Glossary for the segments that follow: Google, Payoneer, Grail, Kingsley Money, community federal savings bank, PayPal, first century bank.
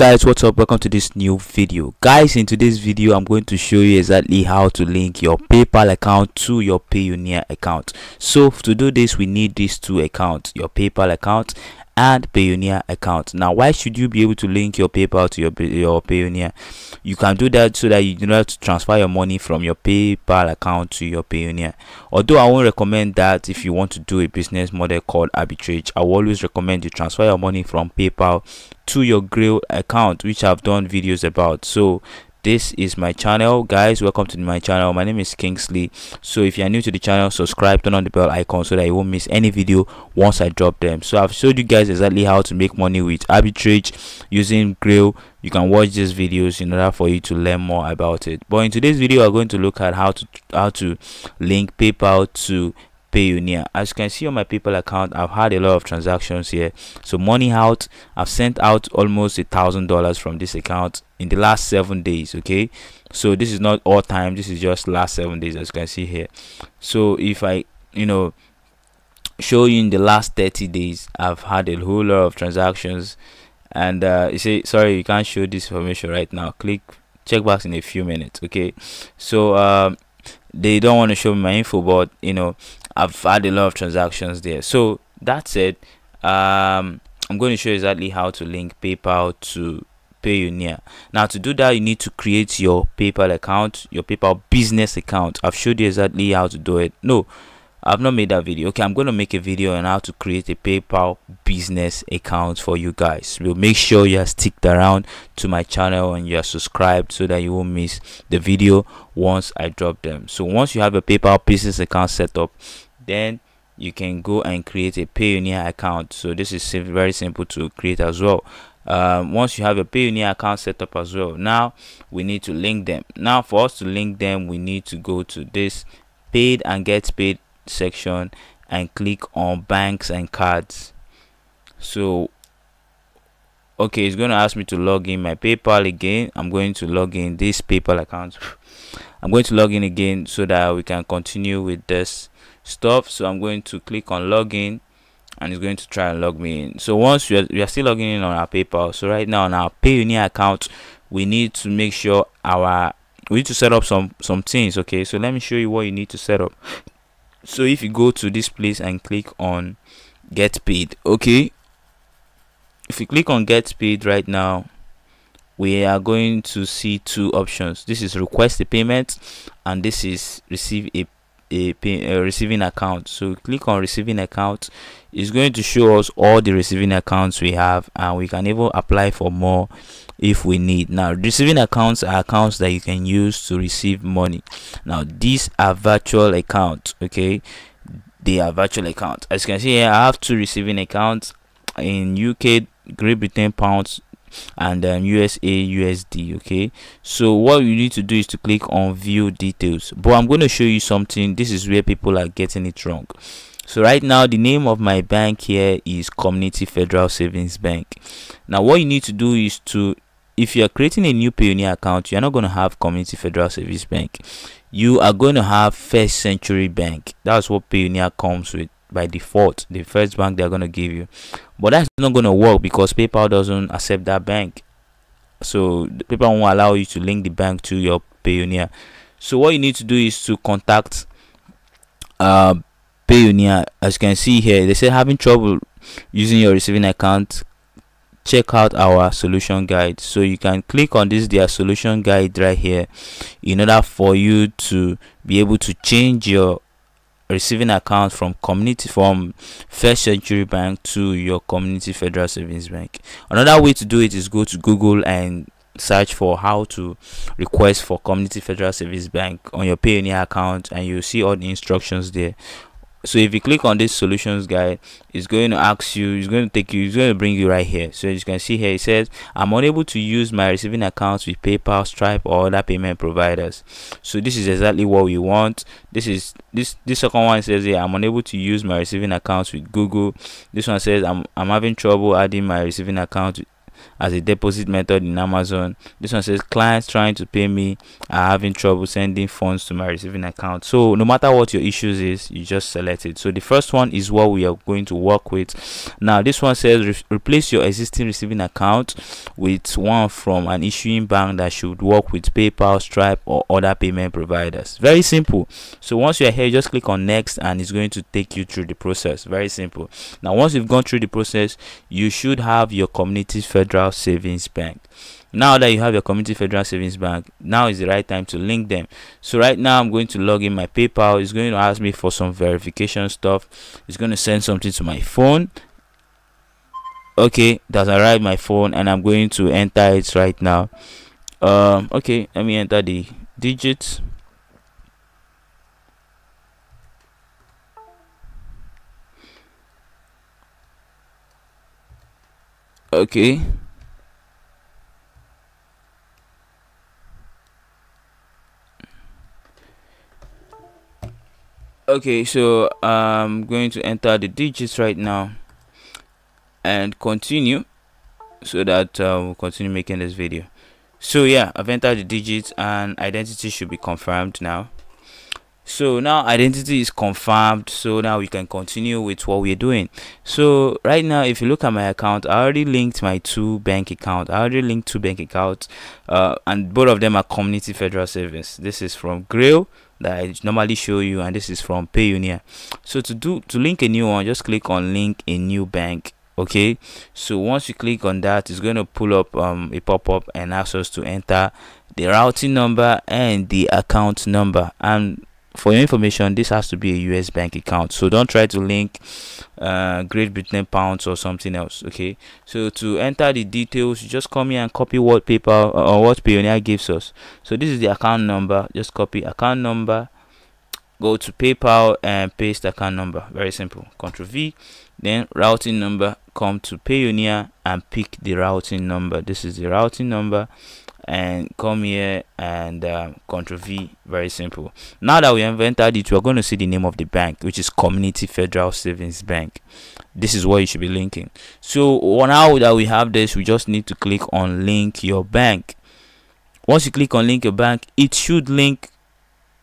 guys, what's up? Welcome to this new video, guys. In today's video I'm going to show you exactly how to link your PayPal account to your Payoneer account. So to do this, we need these two accounts, your PayPal account and Payoneer account. Now why should you be able to link your PayPal to your Payoneer? You can do that so that you do not have to transfer your money from your PayPal account to your Payoneer, although I won't recommend that. If you want to do a business model called arbitrage, I will always recommend you transfer your money from PayPal to your Grail account, which I've done videos about. So this is my channel, guys. Welcome to my channel. My name is Kingsley. So if you are new to the channel, subscribe, turn on the bell icon so that you won't miss any video once I drop them. So I've showed you guys exactly how to make money with arbitrage using Grail. You can watch these videos in order for you to learn more about it. But in today's video, we're going to look at how to link PayPal to Payoneer. As you can see on my PayPal account, I've had a lot of transactions here. So money out, I've sent out almost $1,000 from this account in the last 7 days. Okay, so this is not all time, this is just last 7 days, as you can see here. So if I show you in the last 30 days, I've had a whole lot of transactions. And you say, sorry, you can't show this information right now, check back in a few minutes. Okay, so they don't want to show me my info, but I've had a lot of transactions there. So that's it. I'm going to show you exactly how to link PayPal to Payoneer. Now to do that, you need to create your PayPal account, your PayPal business account. I've showed you exactly how to do it. No, I've not made that video. Okay, I'm going to make a video on how to create a PayPal business account for you guys. We'll make sure you are sticked around to my channel and you are subscribed so that you won't miss the video once I drop them. So once you have a PayPal business account set up, then you can go and create a Payoneer account. So this is very simple to create as well. Once you have a Payoneer account set up as well, now we need to link them. Now for us to link them, we need to go to this paid and get paid section and click on banks and cards. So okay, it's going to ask me to log in my PayPal again. I'm going to log in this PayPal account. I'm going to log in again so that we can continue with this stuff. So I'm going to click on login and it's going to try and log me in. So once we are still logging in on our PayPal. So right now on our Payoneer account, we need to make sure we need to set up some things. Okay, so let me show you what you need to set up. So if you go to this place and click on get paid, okay, if you click on get paid right now, we are going to see two options. This is request a payment and this is receive a receiving account. So click on receiving account. It's going to show us all the receiving accounts we have and we can even apply for more if we need. Now receiving accounts are accounts that you can use to receive money. Now these are virtual accounts. Okay, they are virtual accounts. As you can see here, I have two receiving accounts in UK Great Britain pounds and USA USD. okay, so what you need to do is to click on view details, but I'm going to show you something. This is where people are getting it wrong. So right now the name of my bank here is Community Federal Savings Bank. Now what you need to do is to, if you are creating a new Payoneer account, you are not going to have Community Federal Savings Bank. You are going to have First Century Bank. That's what Payoneer comes with by default, the first bank they're going to give you. But that's not going to work because PayPal doesn't accept that bank. So PayPal won't allow you to link the bank to your Payoneer. So what you need to do is to contact Payoneer. As you can see here, they say having trouble using your receiving account, check out our solution guide. So you can click on this, their solution guide right here, in order for you to be able to change your receiving account from First Century Bank to your Community Federal Savings Bank. Another way to do it is go to Google and search for how to request for Community Federal Savings Bank on your Payoneer account, and you'll see all the instructions there. So if you click on this solutions guide, it's going to ask you, it's going to bring you right here. So as you can see here, it says I'm unable to use my receiving accounts with PayPal, Stripe or other payment providers. So this is exactly what we want. This second one says here, I'm unable to use my receiving accounts with Google. This one says I'm having trouble adding my receiving account as a deposit method in Amazon. This one says clients trying to pay me are having trouble sending funds to my receiving account. So no matter what your issues is, you just select it. So the first one is what we are going to work with. Now this one says replace your existing receiving account with one from an issuing bank that should work with PayPal, Stripe or other payment providers. Very simple. So once you are here, you just click on next and it's going to take you through the process. Very simple. Now once you've gone through the process, you should have your Community Federal Savings Bank. Now that you have your Community Federal Savings Bank, now is the right time to link them. So right now I'm going to log in my PayPal. It's going to ask me for some verification stuff. It's going to send something to my phone. Okay, that's arrived my phone and I'm going to enter it right now. Okay, let me enter the digits. Okay, so I'm going to enter the digits right now and continue so that we'll continue making this video. So yeah, I've entered the digits and identity should be confirmed now. So now identity is confirmed, so now we can continue with what we're doing. So right now if you look at my account, I already linked my two bank accounts. And both of them are Community Federal Savings. This is from Grail that I normally show you, and this is from Payoneer. So to link a new one, just click on link a new bank. Okay, so once you click on that, it's going to pull up a pop-up and ask us to enter the routing number and the account number. And for your information, this has to be a US bank account, so don't try to link Great Britain pounds or something else. Okay, so to enter the details, you just come here and copy what PayPal or what Payoneer gives us. So this is the account number. Just copy account number, go to PayPal and paste account number. Very simple. Ctrl V, then routing number, come to Payoneer and pick the routing number. This is the routing number, and come here and Ctrl V. Very simple. Now that we have entered it, we're going to see the name of the bank, which is Community Federal Savings Bank. This is what you should be linking. So now that we have this, we just need to click on link your bank. Once you click on link your bank, it should link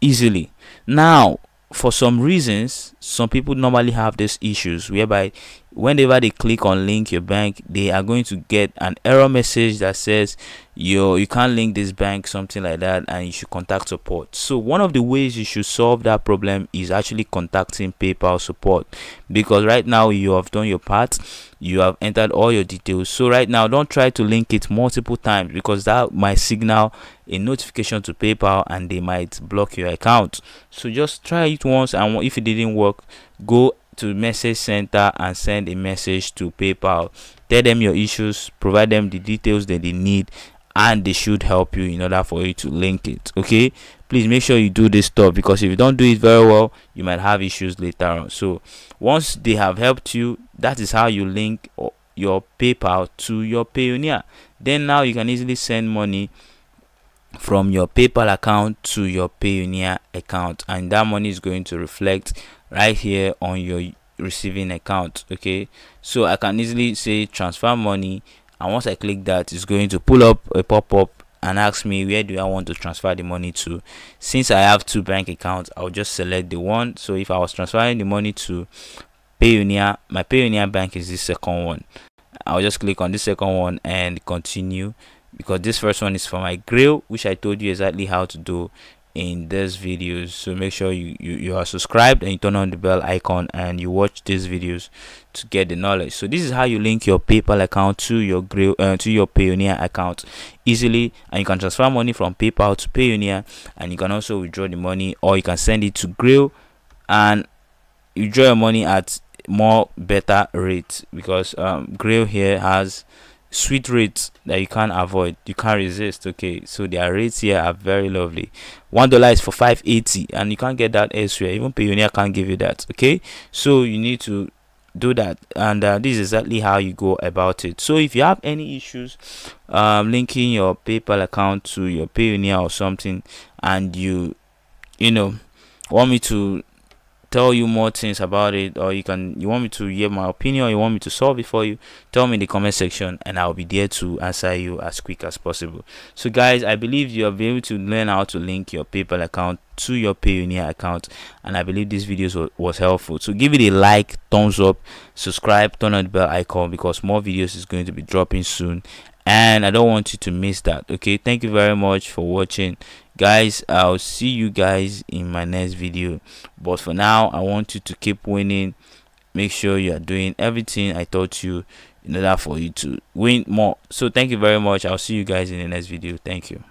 easily. Now for some reasons, some people normally have these issues whereby whenever they click on link your bank, they are going to get an error message that says you can't link this bank, something like that, and you should contact support. So one of the ways you should solve that problem is actually contacting PayPal support, because right now you have done your part, you have entered all your details. So right now don't try to link it multiple times, because that might signal a notification to PayPal and they might block your account. So just try it once, and if it didn't work, go to message center and send a message to PayPal. Tell them your issues, provide them the details that they need, and they should help you in order for you to link it. Okay, please make sure you do this stuff, because if you don't do it very well, you might have issues later on. So once they have helped you, that is how you link your PayPal to your Payoneer. Then now you can easily send money from your PayPal account to your Payoneer account, and that money is going to reflect right here on your receiving account. Okay, so I can easily say transfer money, and once I click that, it's going to pull up a pop-up and ask me where do I want to transfer the money to. Since I have two bank accounts, I'll just select the one. So if I was transferring the money to Payoneer, my Payoneer bank is this second one. I'll just click on this second one and continue, because this first one is for my Grail, which I told you exactly how to do in this video. So make sure you are subscribed and you turn on the bell icon and you watch these videos to get the knowledge. So this is how you link your PayPal account to your Grail to your Payoneer account easily, and you can transfer money from PayPal to Payoneer, and you can also withdraw the money, or you can send it to Grail and you draw your money at more better rates, because Grail here has sweet rates that you can't avoid, you can't resist. Okay, so their rates here are very lovely. $1 is for $5.80, and you can't get that elsewhere. Even Payoneer can't give you that. Okay, so you need to do that, and this is exactly how you go about it. So if you have any issues linking your PayPal account to your Payoneer or something, and you know want me to tell you more things about it, or you want me to hear my opinion, or you want me to solve it for you, tell me in the comment section, and I'll be there to answer you as quick as possible. So guys, I believe you have been able to learn how to link your PayPal account to your Payoneer account, and I believe this video was helpful. So give it a like, thumbs up, subscribe, turn on the bell icon, because more videos is going to be dropping soon, and I don't want you to miss that. Okay, thank you very much for watching, guys. I'll see you guys in my next video, but for now I want you to keep winning. Make sure you are doing everything I taught you in order for you to win more. So thank you very much. I'll see you guys in the next video. Thank you.